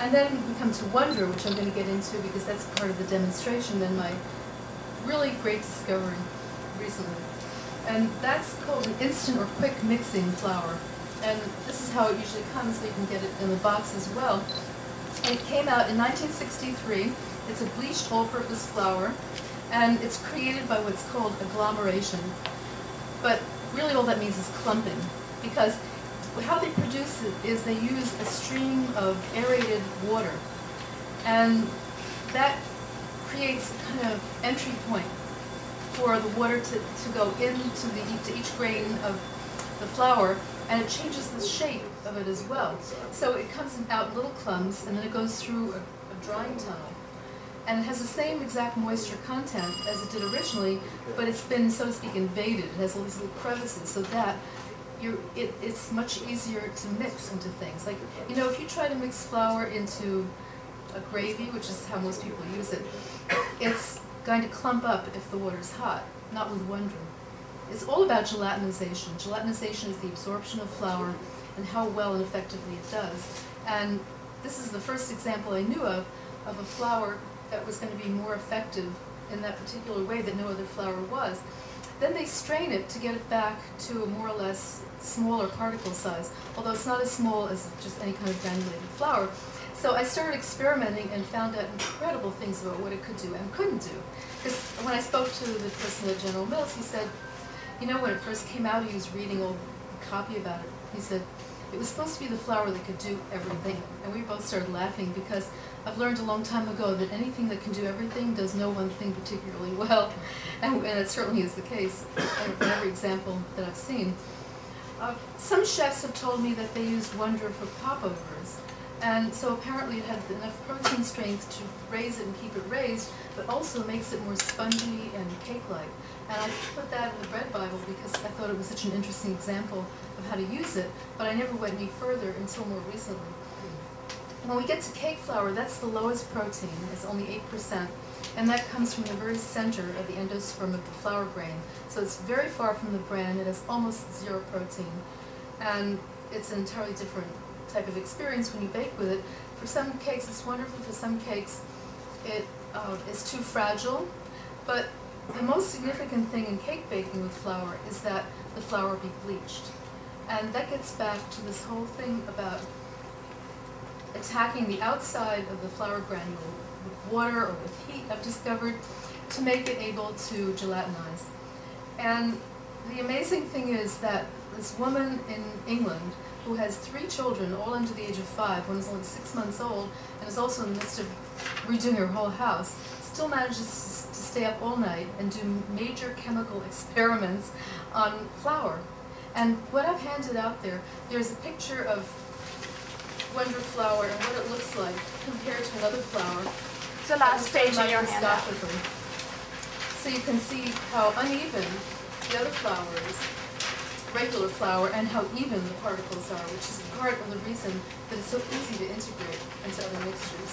And then we come to wonder, which I'm going to get into because that's part of the demonstration and my really great discovery recently. And that's called an instant or quick mixing flour. And this is how it usually comes, so you can get it in the box as well. And it came out in 1963. It's a bleached all-purpose flour, and it's created by what's called agglomeration. But really all that means is clumping, because how they produce it is they use a stream of aerated water, and that creates a kind of entry point for the water to go into to each grain of the flour, and it changes the shape of it as well. So it comes out in little clumps, and then it goes through a drying tunnel. And it has the same exact moisture content as it did originally, but it's been, so to speak, invaded. It has all these little crevices, so that it's much easier to mix into things. Like, you know, if you try to mix flour into a gravy, which is how most people use it, it's going to clump up if the water's hot, not with wonder. It's all about gelatinization. Gelatinization is the absorption of flour and how well and effectively it does. And this is the first example I knew of a flour that was going to be more effective in that particular way that no other flour was. Then they strain it to get it back to a more or less smaller particle size, although it's not as small as just any kind of granulated flour. So I started experimenting and found out incredible things about what it could do and couldn't do. Because when I spoke to the person at General Mills, he said, you know, when it first came out, he was reading old copy about it. He said, it was supposed to be the flour that could do everything. And we both started laughing, because I've learned a long time ago that anything that can do everything does no one thing particularly well. And it certainly is the case in every example that I've seen. Some chefs have told me that they use wonder for popovers. And so apparently it has enough protein strength to raise it and keep it raised, but also makes it more spongy and cake-like. And I put that in the Bread Bible because I thought it was such an interesting example of how to use it, but I never went any further until more recently. When we get to cake flour, that's the lowest protein. It's only 8%. And that comes from the very center of the endosperm of the flour grain. So it's very far from the bran. It has almost zero protein. And it's an entirely different type of experience when you bake with it. For some cakes it's wonderful, for some cakes it is too fragile, but the most significant thing in cake baking with flour is that the flour be bleached. And that gets back to this whole thing about attacking the outside of the flour granule with water or with heat, I've discovered, to make it able to gelatinize. And the amazing thing is that this woman in England who has 3 children, all under the age of 5, one is only 6 months old, and is also in the midst of redoing her whole house, still manages to stay up all night and do major chemical experiments on flour. And what I've handed out there, there's a picture of wonder flour and what it looks like compared to another flour. It's the last stage in your handout. So you can see how uneven the other flour is, regular flour, and how even the particles are, which is part of the reason that it's so easy to integrate into other mixtures.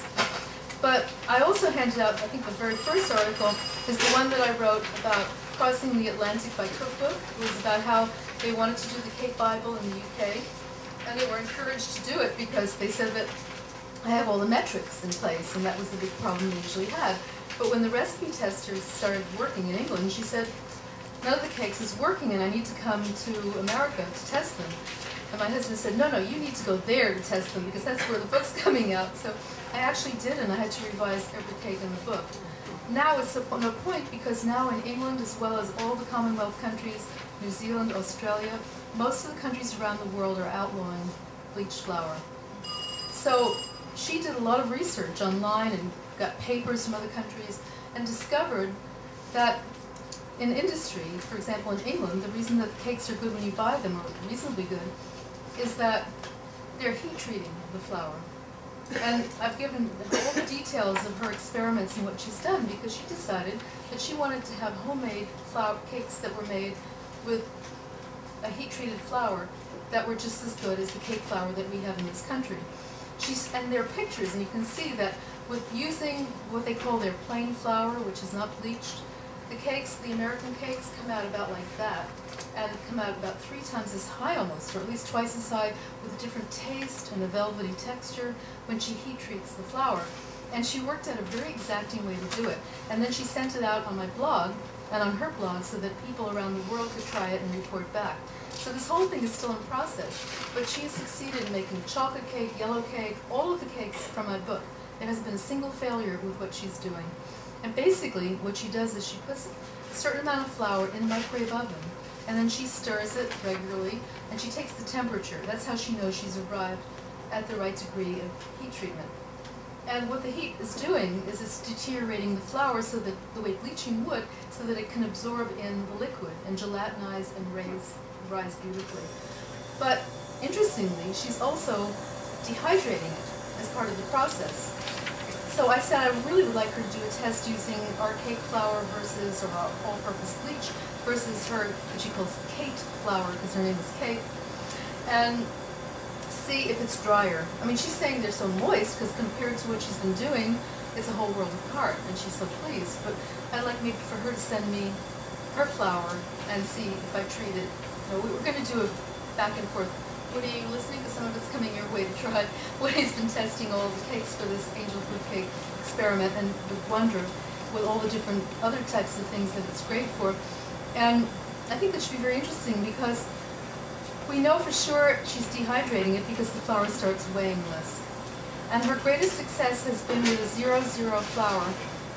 But I also handed out, I think the very first article is the one that I wrote about Crossing the Atlantic by Cookbook. It was about how they wanted to do the Cake Bible in the UK, and they were encouraged to do it because they said that I have all the metrics in place, and that was the big problem they usually had. But when the recipe testers started working in England, she said, none of the cakes is working, and I need to come to America to test them. And my husband said, no, no, you need to go there to test them, because that's where the book's coming out. So I actually did, and I had to revise every cake in the book. Now it's no point, because now in England, as well as all the Commonwealth countries, New Zealand, Australia, most of the countries around the world are outlawing bleached flour. So she did a lot of research online and got papers from other countries and discovered that in industry, for example in England, the reason that cakes are good when you buy them, or reasonably good, is that they're heat treating the flour. And I've given all the details of her experiments and what she's done, because she decided that she wanted to have homemade flour cakes that were made with a heat-treated flour that were just as good as the cake flour that we have in this country. And there are pictures, and you can see that with using what they call their plain flour, which is not bleached, The cakes, the American cakes, come out about like that, and come out about 3 times as high almost, or at least twice as high, with a different taste and a velvety texture when she heat treats the flour. And she worked out a very exacting way to do it. And then she sent it out on my blog and on her blog so that people around the world could try it and report back. So this whole thing is still in process, but she has succeeded in making chocolate cake, yellow cake, all of the cakes from my book. There hasn't been a single failure with what she's doing. And basically, what she does is she puts a certain amount of flour in the microwave oven, and then she stirs it regularly, and she takes the temperature. That's how she knows she's arrived at the right degree of heat treatment. And what the heat is doing is it's deteriorating the flour so that the way bleaching wood, so that it can absorb in the liquid and gelatinize and rise beautifully. But interestingly, she's also dehydrating it as part of the process. So I said I really would like her to do a test using our cake flour versus, or our all-purpose bleach versus her, what she calls Kate flour, because her name is Kate, and see if it's drier. I mean, she's saying they're so moist, because compared to what she's been doing, it's a whole world apart, and she's so pleased. But I'd like maybe for her to send me her flour and see if I treat it. You know, we're going to do a back and forth. Woody, are you listening? Because some of it's coming your way to try. Woody's been testing all the cakes for this angel food cake experiment, and with Wonder, with all the different other types of things that it's great for. And I think that should be very interesting, because we know for sure she's dehydrating it because the flour starts weighing less. And her greatest success has been with a 0-0 flour,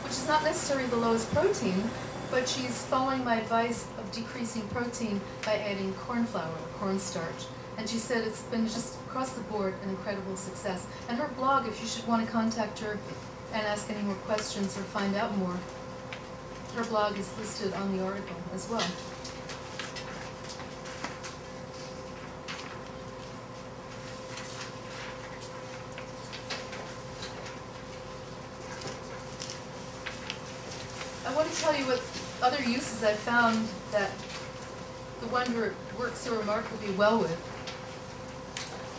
which is not necessarily the lowest protein, but she's following my advice of decreasing protein by adding corn flour or cornstarch. And she said it's been just across the board an incredible success. And her blog, if you should want to contact her and ask any more questions or find out more, her blog is listed on the article as well. I want to tell you what other uses I found that the Wonder works so remarkably well with.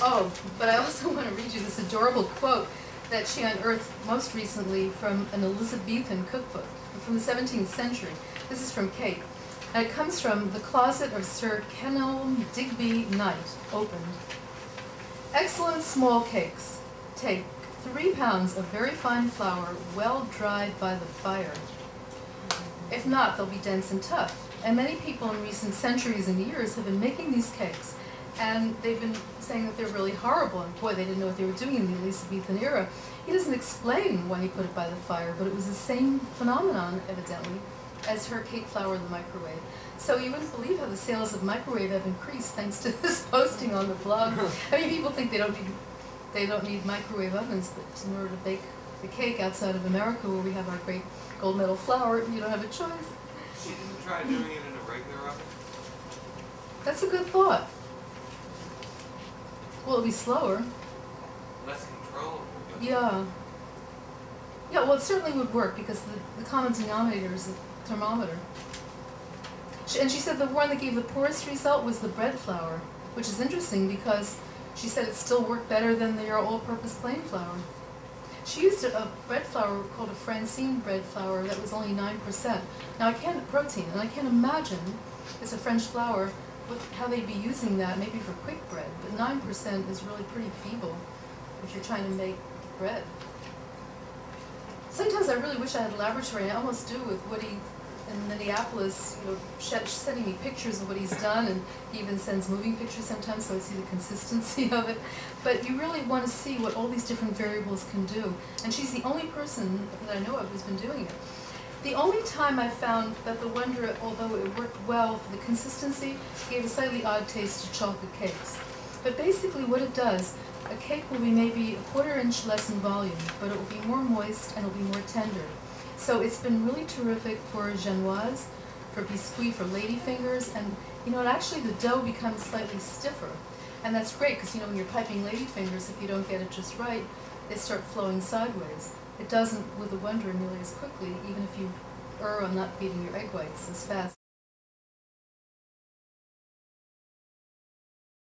Oh, but I also want to read you this adorable quote that she unearthed most recently from an Elizabethan cookbook from the 17th century. This is from Kate. And it comes from The Closet of Sir Kenelm Digby Knight, opened. Excellent small cakes. Take 3 pounds of very fine flour, well dried by the fire. If not, they'll be dense and tough. And many people in recent centuries and years have been making these cakes. And they've been saying that they're really horrible, and boy, they didn't know what they were doing in the Elizabethan era. He doesn't explain why he put it by the fire, but it was the same phenomenon, evidently, as her cake flour in the microwave. So you wouldn't believe how the sales of microwave have increased thanks to this posting on the blog. I mean, people think they don't need microwave ovens, but in order to bake the cake outside of America, where we have our great gold medal flour, you don't have a choice. She didn't try doing it in a regular oven? That's a good thought. Well, it'll be slower. Less controllable. Yeah. Yeah, well, it certainly would work, because the common denominator is the thermometer. And she said the one that gave the poorest result was the bread flour, which is interesting because she said it still worked better than their all-purpose plain flour. She used a bread flour called a Francine bread flour that was only 9%. Now, I can't imagine, it's a French flour, how they'd be using that, maybe for quick bread, but 9% is really pretty feeble if you're trying to make bread. Sometimes I really wish I had a laboratory, and I almost do with Woody in Minneapolis, you know, sending me pictures of what he's done, and he even sends moving pictures sometimes so I see the consistency of it. But you really want to see what all these different variables can do, and she's the only person that I know of who's been doing it. The only time I found that the Wonder, although it worked well for the consistency, gave a slightly odd taste to chocolate cakes. But basically what it does, a cake will be maybe a quarter-inch less in volume, but it will be more moist and it will be more tender. So it's been really terrific for genoise, for biscuit, for ladyfingers, and you know, actually the dough becomes slightly stiffer. And that's great, because you know, when you're piping ladyfingers, if you don't get it just right, they start flowing sideways. It doesn't, with the Wonder, nearly as quickly, even if you err on not beating your egg whites as fast.